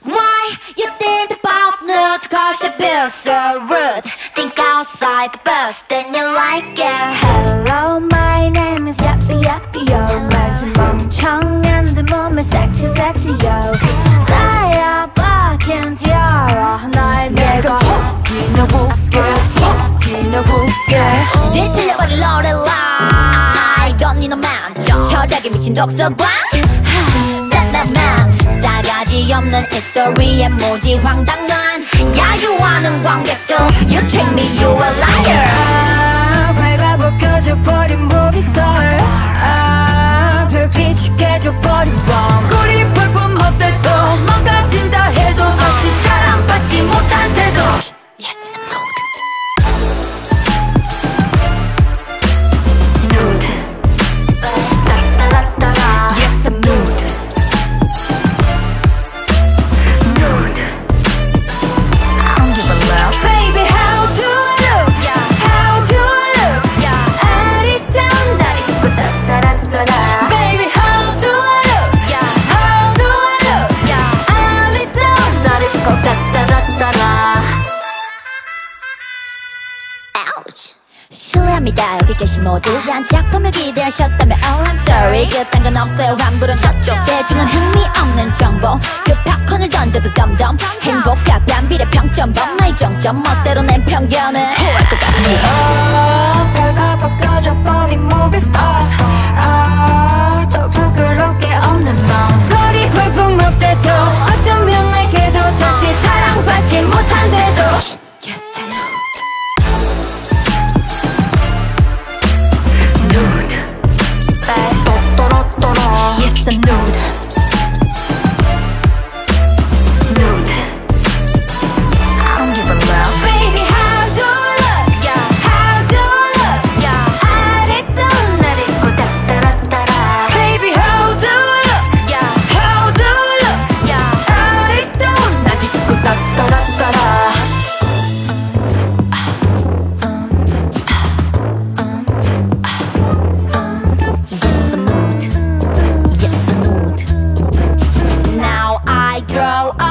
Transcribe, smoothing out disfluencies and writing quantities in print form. Why you think about nude? Cause you feel so rude. Think outside the box, then you like it. Hello, my name is Yappy Yappy Yo. 말좀 멍청한 듯 몸에 sexy sexy yo. Fly up, I can't hear all night. 내가 혹이나 볼게, 혹이나 볼게. 뒤틀려버릴 Lorelai. 이건 네 놈만 철학에 미친 독서관. 셋나만 싸가지 없는 히스토리에 모지 황당한 야유하는 관객들. You treat me, you a liar. 아, 발바보 꺼져버린 무비설. 아, 별빛이 깨져버린 뻥. 꿀이 펄펄 못돼도 망가진다 해도 다시 사랑받지 못한데도. 실례합니다 여기 계신 모두 한 작품을 기대하셨다면 Oh I'm sorry 그딴 건 없어요 환불은 저쪽 대중은 흥미없는 정보 그 팝콘을 던져도 덤덤 행복과 반비례 평점 범나의 정점 멋대로 낸 편견은 토할 것 같지 Oh 별가 벗겨져버린 movie star Oh 저 부끄럽게 없는 맘 거리 훌풍 못돼도 어쩌면 내게도 다시 사랑받지 못한데도 Yes, I'm nude. Nude. I don't give a love. Baby, how do I look? Yeah, how do I look? Yeah, I did not it. Go da da da da da. Baby, how do I look? Yeah, how do I look? Yeah, I did not it. Go da da da da da. Yes, I'm nude. Grow